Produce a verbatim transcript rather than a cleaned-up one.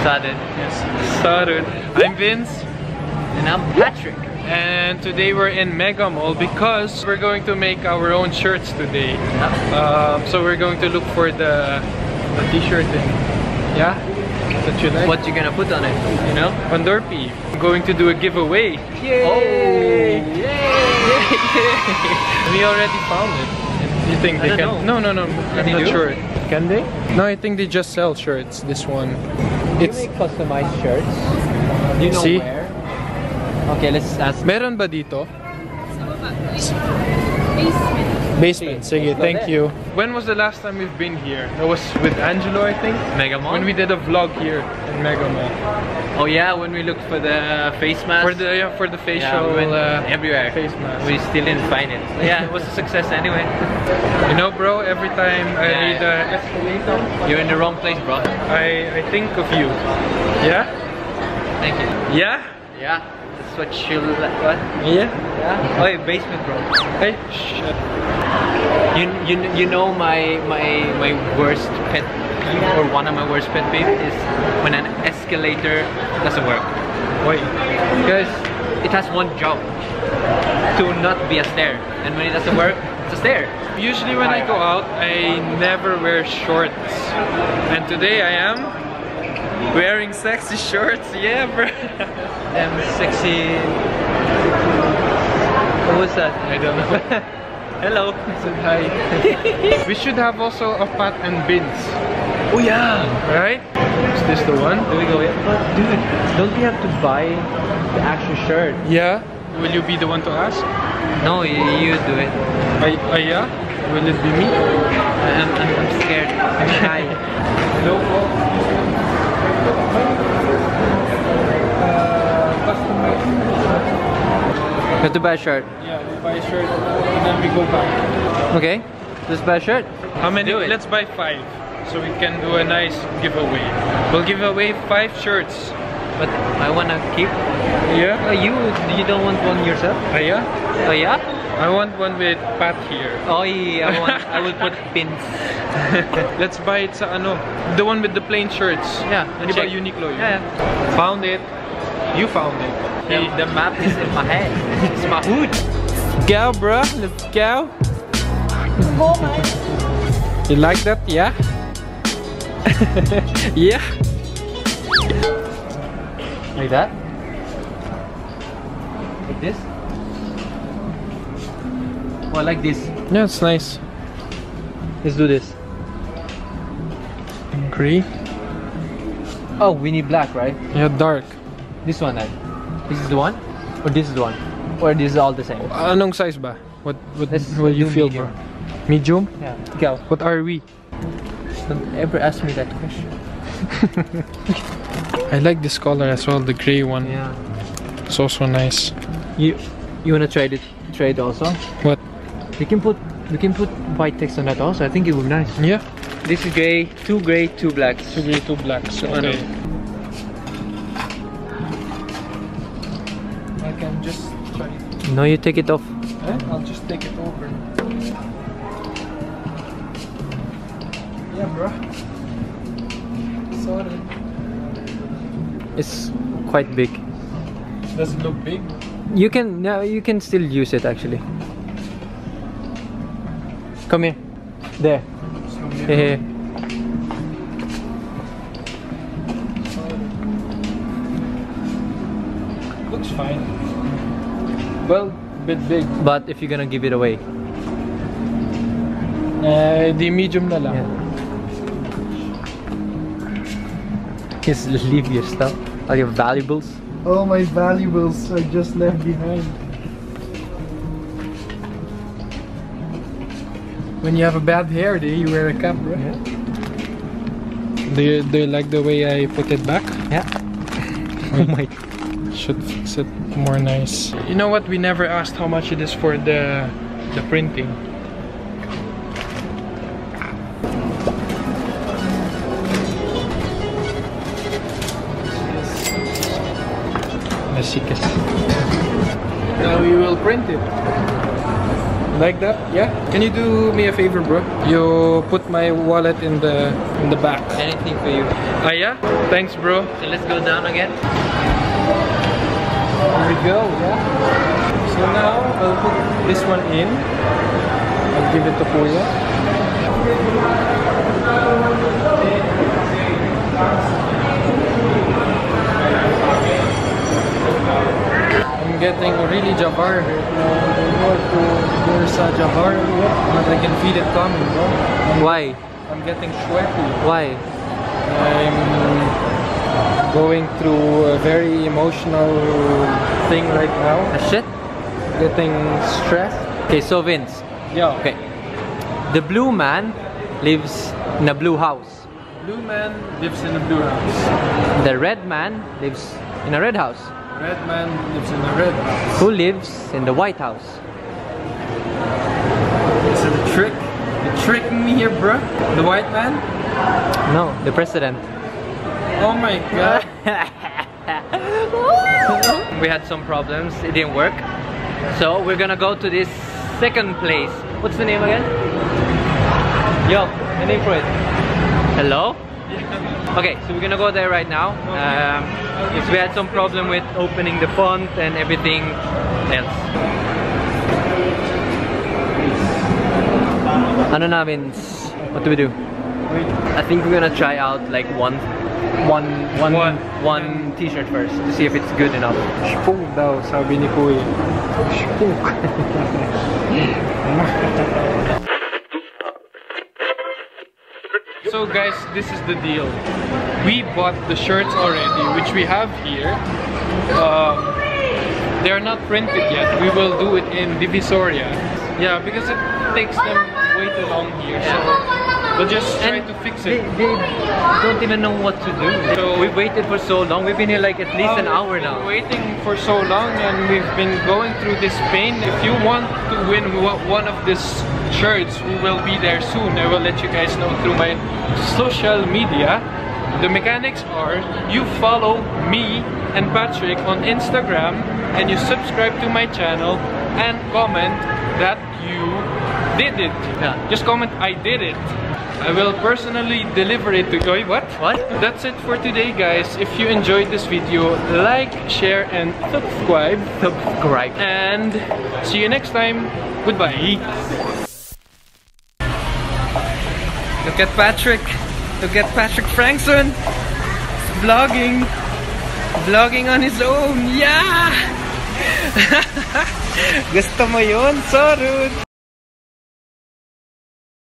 Started. Yes, started. I'm Vince. And I'm Patrik. And today we're in Mega Mall because we're going to make our own shirts today. Yeah. Um, so we're going to look for the, the t-shirt thing. Yeah? That you like. What you gonna put on it? You know? Vandorpe. I'm going to do a giveaway. Yay! Oh. Yay! We already found it. You think they can? Know. No, no, no. Can I'm not do? sure. Can they? No, I think they just sell shirts. This one. It's do you make customized shirts. Do you know see? where? Okay, let's ask. Meron ba dito? Basement. Basement. Sige, thank you. When was the last time we've been here? That was with Angelo, I think. Mega Mall. When we did a vlog here in Mega Mall. Oh yeah, when we looked for the face mask. For the yeah, for the facial. Yeah, we uh, everywhere. Face mask. We still didn't find it. So yeah, it was a success anyway. You know, bro. Every time I yeah, read the uh, escalator, you're in the wrong place, bro. I I think of you. Yeah. Thank you. Yeah. Yeah. That's what you like. What? Yeah. Yeah. Oh, basement, bro. Hey. Shh. You, you you know my my my worst pet peeve, or one of my worst pet peeve is when an escalator doesn't work. Why? Because it has one job, to not be a stair, and when it doesn't work, it's a stair. Usually when I go out, I never wear shorts, and today I am wearing sexy shorts. Yeah, bro. Them sexy. What was that? I don't know. Hello. I said hi. We should have also a Pat and Vince. Oh yeah. Right? Is this the one? There we go. Yeah. But dude, don't we have to buy the actual shirt? Yeah. Will you be the one to ask? No, you, you do it. I, I, yeah? Will it be me? I'm, I'm, I'm scared. I'm shy. Hello. You have to buy a shirt. Yeah. Buy a shirt and then we go back. Okay, let's buy a shirt. How many? Let's buy five so we can do a nice giveaway. We'll give away five shirts. But I wanna keep. Yeah. Oh, you you don't want one yourself? Oh yeah. Oh yeah. I want one with Pat here. Oh yeah. I want. I will put pins. Let's buy it. Sa ano? The one with the plain shirts. Yeah. You buy Uniqlo. Yeah, yeah. Found it. You found it. The, the map is in my head. It's my hood. Go, bro. Let's go. Go, man. You like that, yeah? Yeah. Like that? Like this? Or like this? Yeah, it's nice. Let's do this. Green. Oh, we need black, right? Yeah, dark. This one, then. This is the one, or this is the one? Or this is all the same? Anong size ba? What what will you feel, bro? Medium? Yeah. Go. What are we? Don't ever ask me that question. I like this color as well, the grey one. Yeah. It's also nice. You you wanna try it try it also? What? We can put we can put white text on that also. I think it would be nice. Yeah. This is grey, two grey, two blacks. Two grey, two blacks. Okay. Okay. I can just try it. No, you take it off. Eh? I'll just take it over. Yeah, bro. Sorry. It's quite big. Does it look big? You can no, you can still use it actually. Come here. There. Hey. So looks fine. Well, a bit big. But if you're gonna give it away, uh, the medium na lang. Yeah. Just leave your stuff, all your valuables. All my valuables I just left behind. When you have a bad hair day, you wear a cap, right? Yeah. Do you, do you like the way I put it back? Yeah. Oh my. Should fix it more nice. You know what? We never asked how much it is for the the printing. Yes. Now we will print it. Like that? Yeah. Can you do me a favor, bro? You put my wallet in the in the back. Anything for you. Ah, yeah? Thanks, bro. So let's go down again. Here we go, yeah. So now I'll put this one in. I'll give it to Kuya. I'm getting really Jabbar. There's a Jabbar, but I can feel it coming, bro. Why? I'm getting sweaty. Why? I'm going through a very emotional thing right now. A shit? Getting stressed. Okay, so Vince. Yeah. Okay. The blue man lives in a blue house. Blue man lives in a blue house. The red man lives in a red house. Red man lives in a red house. Who lives in the white house? Is it a trick? You're tricking me here, bro? The white man? No, the president. Oh my god. We had some problems, it didn't work. So we're gonna go to this second place. What's the name again? Yo, the name for it. Hello? Okay, so we're gonna go there right now. Um, because we had some problem with opening the font and everything else. Ano na, Vince? What do we do? I think we're gonna try out like one One, one, one, one t-shirt first to see if it's good enough. Shpung daw, sabi ni Kuya. Shpung. So guys, this is the deal. We bought the shirts already, which we have here. Um, they are not printed yet. We will do it in Divisoria. Yeah, because it takes them way too long here. So. But just try and to fix it. They, they don't even know what to do. So we waited for so long. We've been here like at least an hour now. We've been waiting for so long and we've been going through this pain. If you want to win one of these shirts, we will be there soon. I will let you guys know through my social media. The mechanics are you follow me and Patrick on Instagram and you subscribe to my channel and comment that you did it. Yeah. Just comment, I did it. I will personally deliver it to you. What? What? That's it for today, guys. If you enjoyed this video, like, share, and subscribe. Subscribe. And see you next time. Goodbye. Look at Patrick. Look at Patrik Franksson. He's vlogging. Vlogging on his own. Yeah! Gusto mo yun? Sorry.